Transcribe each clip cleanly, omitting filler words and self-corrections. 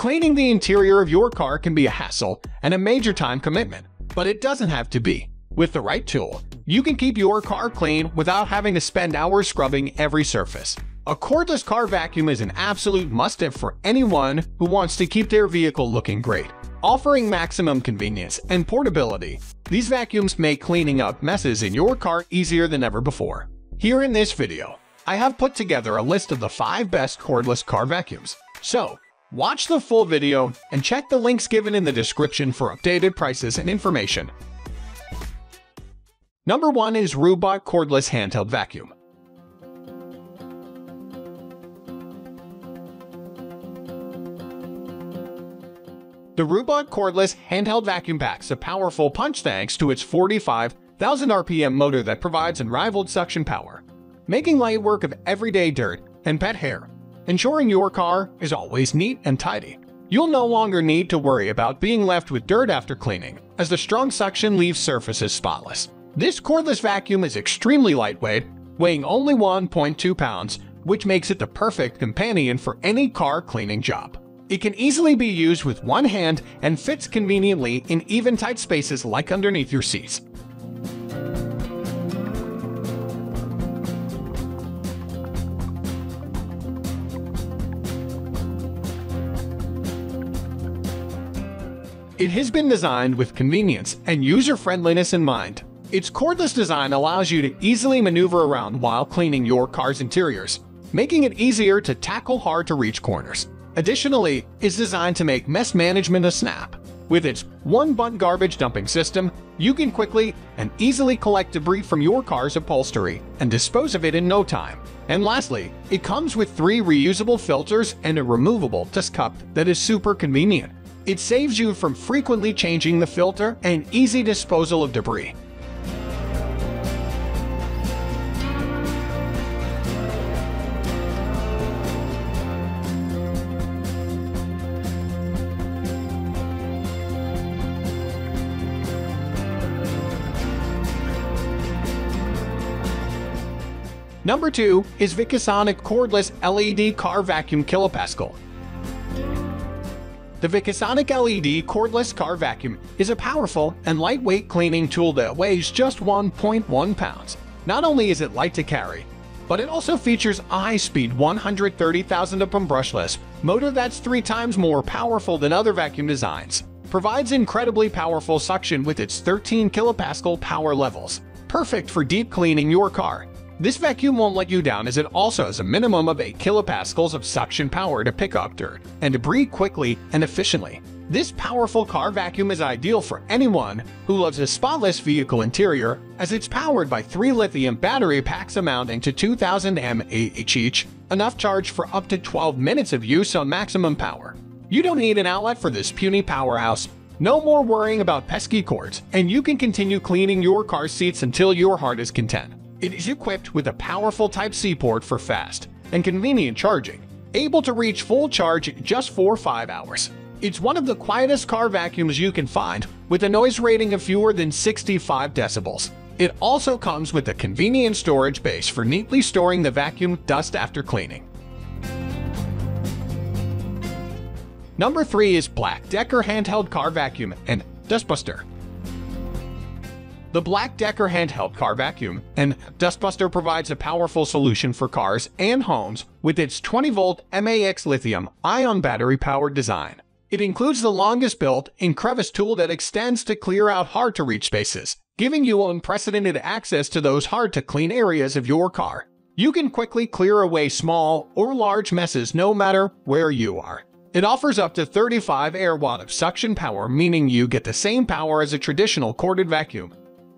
Cleaning the interior of your car can be a hassle and a major time commitment, but it doesn't have to be. With the right tool, you can keep your car clean without having to spend hours scrubbing every surface. A cordless car vacuum is an absolute must-have for anyone who wants to keep their vehicle looking great. Offering maximum convenience and portability, these vacuums make cleaning up messes in your car easier than ever before. Here in this video, I have put together a list of the 5 best cordless car vacuums. So, watch the full video and check the links given in the description for updated prices and information. Number 1 is RUBOT Cordless Handheld Vacuum. The RUBOT Cordless Handheld Vacuum packs a powerful punch thanks to its 45,000 RPM motor that provides unrivaled suction power, making light work of everyday dirt and pet hair, ensuring your car is always neat and tidy. You'll no longer need to worry about being left with dirt after cleaning, as the strong suction leaves surfaces spotless. This cordless vacuum is extremely lightweight, weighing only 1.2 pounds, which makes it the perfect companion for any car cleaning job. It can easily be used with one hand and fits conveniently in even tight spaces like underneath your seats. It has been designed with convenience and user-friendliness in mind. Its cordless design allows you to easily maneuver around while cleaning your car's interiors, making it easier to tackle hard-to-reach corners. Additionally, it's designed to make mess management a snap. With its one-button garbage dumping system, you can quickly and easily collect debris from your car's upholstery and dispose of it in no time. And lastly, it comes with 3 reusable filters and a removable dust cup that is super convenient. It saves you from frequently changing the filter and easy disposal of debris. Number 2 is VICSONIC Cordless LED Car Vacuum Kilopascal. The VICSONIC LED Cordless Car Vacuum is a powerful and lightweight cleaning tool that weighs just 1.1 pounds. Not only is it light to carry, but it also features a high-speed 130,000 RPM brushless motor that's 3 times more powerful than other vacuum designs. Provides incredibly powerful suction with its 13 kilopascal power levels, perfect for deep cleaning your car. This vacuum won't let you down as it also has a minimum of 8 kilopascals of suction power to pick up dirt and debris quickly and efficiently. This powerful car vacuum is ideal for anyone who loves a spotless vehicle interior, as it's powered by 3 lithium battery packs amounting to 2,000 mAh each, enough charge for up to 12 minutes of use on maximum power. You don't need an outlet for this puny powerhouse. No more worrying about pesky cords, and you can continue cleaning your car seats until your heart is content. It is equipped with a powerful Type-C port for fast and convenient charging, able to reach full charge in just 4 to 5 hours. It's one of the quietest car vacuums you can find, with a noise rating of fewer than 65 decibels. It also comes with a convenient storage base for neatly storing the vacuum dust after cleaning. Number 3 is BLACK+DECKER Handheld Car Vacuum and Dustbuster. The BLACK+DECKER Handheld Car Vacuum and Dustbuster provides a powerful solution for cars and homes with its 20-volt MAX lithium-ion battery-powered design. It includes the longest-built in-crevice tool that extends to clear out hard-to-reach spaces, giving you unprecedented access to those hard-to-clean areas of your car. You can quickly clear away small or large messes no matter where you are. It offers up to 35 air-watt of suction power, meaning you get the same power as a traditional corded vacuum,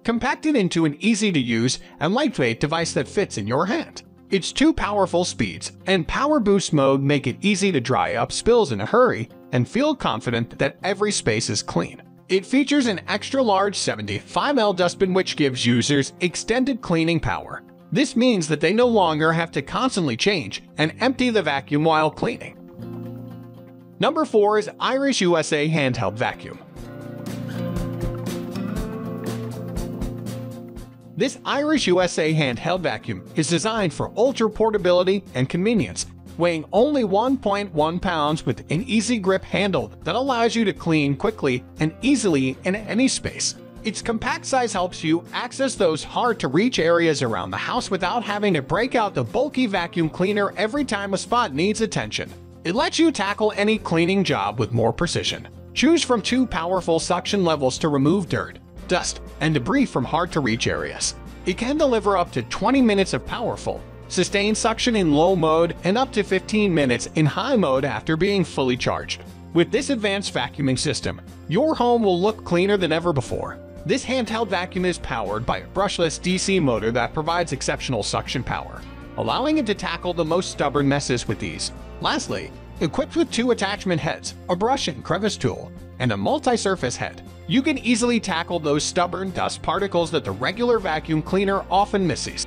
compacted into an easy-to-use and lightweight device that fits in your hand. Its 2 powerful speeds and power boost mode make it easy to dry up spills in a hurry and feel confident that every space is clean. It features an extra-large 75mm dustbin, which gives users extended cleaning power. This means that they no longer have to constantly change and empty the vacuum while cleaning. Number 4 is IRIS USA Handheld Vacuum. This IRIS USA handheld vacuum is designed for ultra portability and convenience, weighing only 1.1 pounds with an easy grip handle that allows you to clean quickly and easily in any space. Its compact size helps you access those hard-to-reach areas around the house without having to break out the bulky vacuum cleaner every time a spot needs attention. It lets you tackle any cleaning job with more precision. Choose from two powerful suction levels to remove dirt, dust, and debris from hard-to-reach areas. It can deliver up to 20 minutes of powerful, sustained suction in low mode and up to 15 minutes in high mode after being fully charged. With this advanced vacuuming system, your home will look cleaner than ever before. This handheld vacuum is powered by a brushless DC motor that provides exceptional suction power, allowing it to tackle the most stubborn messes with ease. Lastly, equipped with two attachment heads, a brush and crevice tool, and a multi-surface head, you can easily tackle those stubborn dust particles that the regular vacuum cleaner often misses.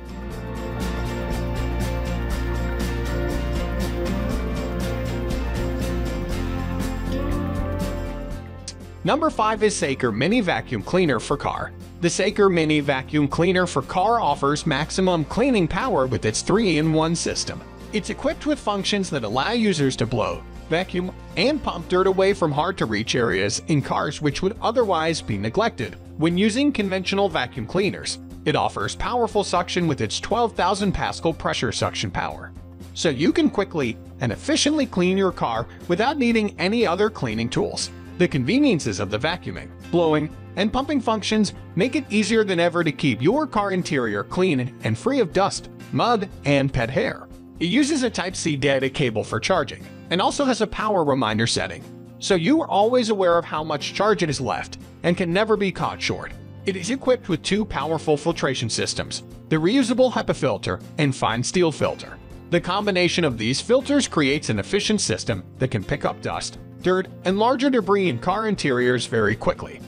Number 5 is Saker Mini Vacuum Cleaner for Car. The Saker Mini Vacuum Cleaner for Car offers maximum cleaning power with its 3-in-1 system. It's equipped with functions that allow users to blow, vacuum, and pump dirt away from hard-to-reach areas in cars which would otherwise be neglected when using conventional vacuum cleaners. It offers powerful suction with its 12,000 Pascal pressure suction power, so you can quickly and efficiently clean your car without needing any other cleaning tools. The conveniences of the vacuuming, blowing, and pumping functions make it easier than ever to keep your car interior clean and free of dust, mud, and pet hair. It uses a Type-C data cable for charging and also has a power reminder setting, so you are always aware of how much charge it is left and can never be caught short. It is equipped with two powerful filtration systems, the reusable HEPA filter and fine steel filter. The combination of these filters creates an efficient system that can pick up dust, dirt, and larger debris in car interiors very quickly.